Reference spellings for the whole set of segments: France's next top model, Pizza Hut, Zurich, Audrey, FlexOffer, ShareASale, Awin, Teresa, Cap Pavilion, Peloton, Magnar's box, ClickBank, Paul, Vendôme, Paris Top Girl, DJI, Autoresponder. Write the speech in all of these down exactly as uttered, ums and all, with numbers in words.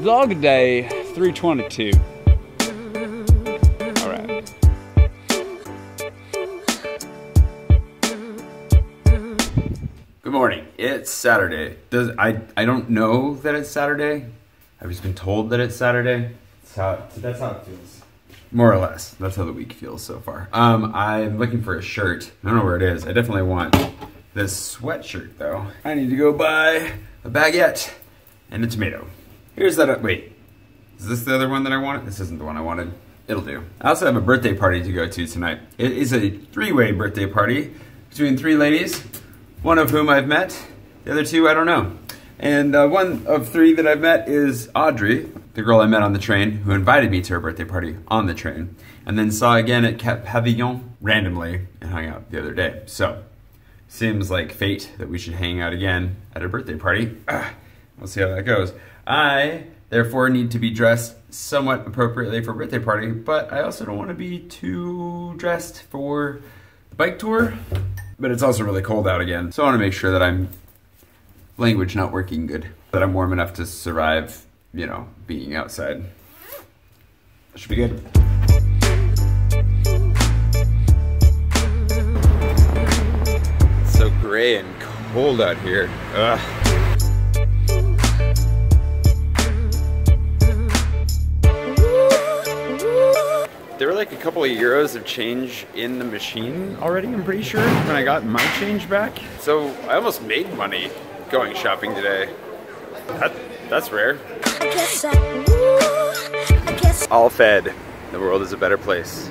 Vlog day three twenty-two. All right. Good morning. It's Saturday. Does I I don't know that it's Saturday. I've just been told that it's Saturday. That's how that's how it feels. More or less. That's how the week feels so far. Um, I'm looking for a shirt. I don't know where it is. I definitely want this sweatshirt though. I need to go buy a baguette and a tomato. Here's that, uh, wait, is this the other one that I wanted? This isn't the one I wanted. It'll do. I also have a birthday party to go to tonight. It is a three-way birthday party between three ladies, one of whom I've met, the other two I don't know. And uh, one of three that I've met is Audrey, the girl I met on the train, who invited me to her birthday party on the train, and then saw again at Cap Pavilion randomly and hung out the other day. So, seems like fate that we should hang out again at her birthday party. Ugh. We'll see how that goes. I, therefore, need to be dressed somewhat appropriately for a birthday party, but I also don't want to be too dressed for the bike tour. But it's also really cold out again, so I want to make sure that I'm, language not working good, that I'm warm enough to survive, you know, being outside. That should be good. It's so gray and cold out here. Ugh. There were like a couple of euros of change in the machine already, I'm pretty sure, when I got my change back. So I almost made money going shopping today. That, that's rare. I guess I, ooh, I guess. All fed. The world is a better place.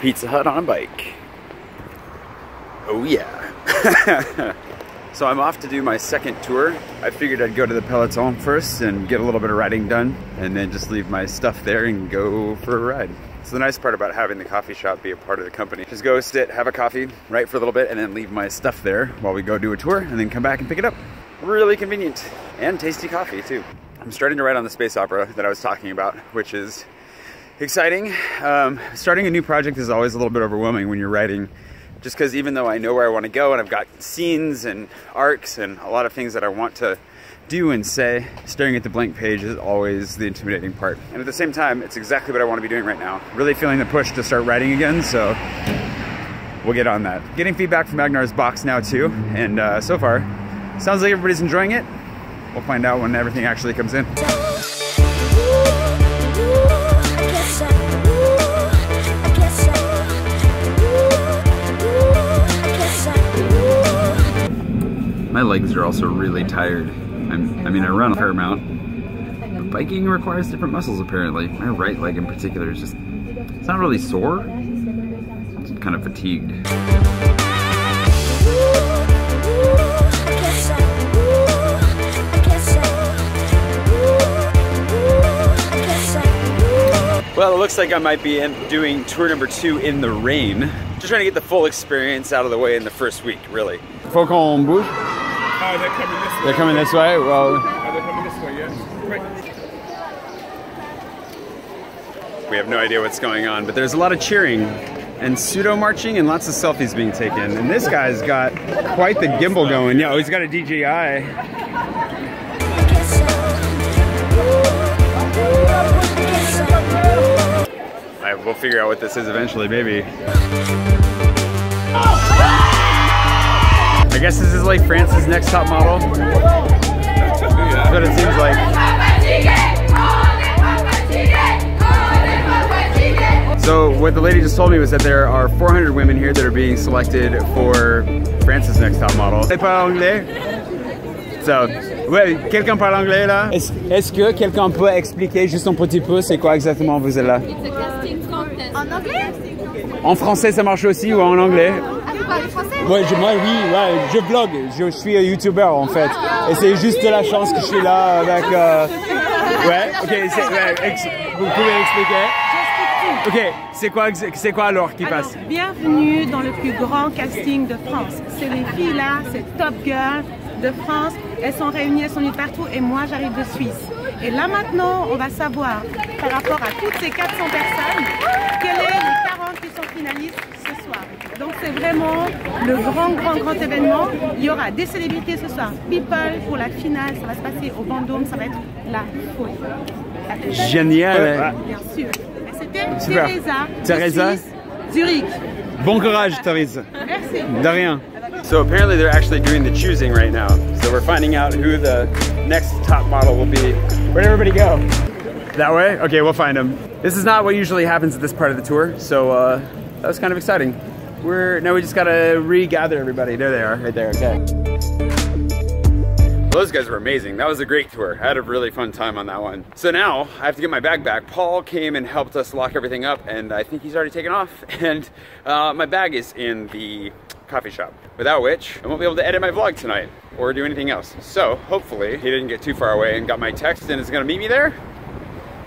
Pizza Hut on a bike. Oh yeah. So I'm off to do my second tour. I figured I'd go to the Peloton first and get a little bit of riding done and then just leave my stuff there and go for a ride. So the nice part about having the coffee shop be a part of the company. Just go sit, have a coffee, write for a little bit, and then leave my stuff there while we go do a tour and then come back and pick it up. Really convenient. And tasty coffee too. I'm starting to ride on the space opera that I was talking about, which is exciting. Um, starting a new project is always a little bit overwhelming when you're writing. Just because even though I know where I want to go and I've got scenes and arcs and a lot of things that I want to do and say, staring at the blank page is always the intimidating part. And at the same time, it's exactly what I want to be doing right now. Really feeling the push to start writing again, so we'll get on that. Getting feedback from Magnar's box now too, and uh, so far, sounds like everybody's enjoying it. We'll find out when everything actually comes in. My legs are also really tired. I'm, I mean, I run a fair amount, but biking requires different muscles apparently. My right leg in particular is just, it's not really sore, it's kind of fatigued. Well, it looks like I might be doing tour number two in the rain. Just trying to get the full experience out of the way in the first week, really. Faut qu'on bouge. Oh, they're coming this way. They're coming this way? Well... Oh, they're coming this way, yes. Right. We have no idea what's going on, but there's a lot of cheering and pseudo-marching and lots of selfies being taken. And this guy's got quite the gimbal going. Yeah, he's got a D J I. Alright, we'll figure out what this is eventually, maybe. I guess this is like France's Next Top Model. That's what it seems like. So what the lady just told me was that there are four hundred women here that are being selected for France's Next Top Model. They parle anglais? So, ouais, quelqu'un parle anglais là? Est-ce que quelqu'un peut expliquer juste un petit peu c'est quoi exactement vous êtes là? It's a casting contest. En anglais? En français ça marche aussi ou en anglais? Ouais, je, moi, oui, ouais, je vlog, je suis un youtubeur en fait. Et c'est juste la chance que je suis là avec... Euh... Ouais, ok, ouais, ex... vous pouvez expliquer. Ok, c'est quoi, c'est quoi alors qui passe? Alors, bienvenue dans le plus grand casting de France. C'est les filles là, c'est Top Girl de France. Elles sont réunies, elles sont venues partout et moi j'arrive de Suisse. Et là maintenant, on va savoir par rapport à toutes ces quatre cents personnes, quelles sont les quarante qui sont finalistes ce soir. Donc c'est vraiment le grand, grand, grand événement. Il y aura des célébrités ce soir. People pour la finale, ça va se passer au Vendôme, ça va être la folie. Génial. Bien sûr. C'était Teresa. Teresa. Zurich. Bon courage, Teresa. Merci. De rien. So apparently they're actually doing the choosing right now. So we're finding out who the next top model will be. Where'd everybody go? That way? Okay, we'll find them. This is not what usually happens at this part of the tour, so uh, that was kind of exciting. We're, now we just gotta regather everybody. There they are, right there, okay. Well, those guys were amazing. That was a great tour. I had a really fun time on that one. So now I have to get my bag back. Paul came and helped us lock everything up, and I think he's already taken off, and uh, my bag is in the coffee shop, without which I won't be able to edit my vlog tonight or do anything else. So hopefully he didn't get too far away and got my text and is gonna meet me there.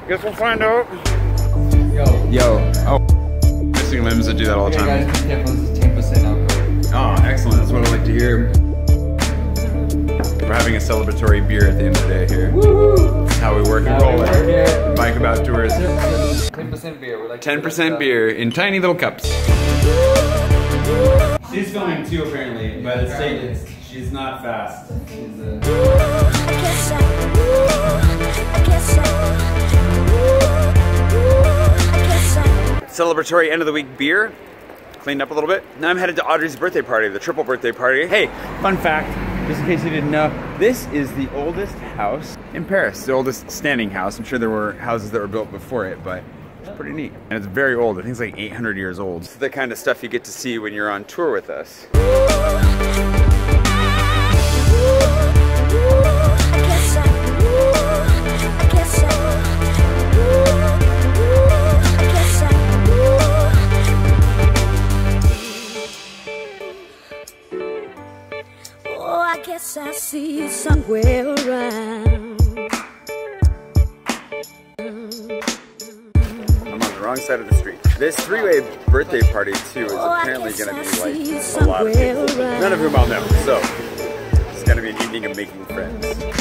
Guess we'll find out. Yo. Yo. Oh. Missing limbs that do that all the time. Hey guys, this is ten percent alcohol. Oh, excellent. That's what I like to hear. We're having a celebratory beer at the end of the day here. Woo-hoo. How we work and roll it. Bike about tours. ten percent beer. We like ten percent beer in tiny little cups. She's filming too, apparently, but it's stated she's not fast. She's a... Celebratory end of the week beer. Cleaned up a little bit. Now I'm headed to Audrey's birthday party, the triple birthday party. Hey, fun fact, just in case you didn't know, this is the oldest house in Paris. The oldest standing house. I'm sure there were houses that were built before it, but it's pretty neat. And it's very old. I think it's like eight hundred years old. It's the kind of stuff you get to see when you're on tour with us. Oh, I guess I see you somewhere around. Wrong side of the street. This three-way birthday party too is apparently going to be like a lot of people, none of whom I'll know. So it's going to be an evening of making friends.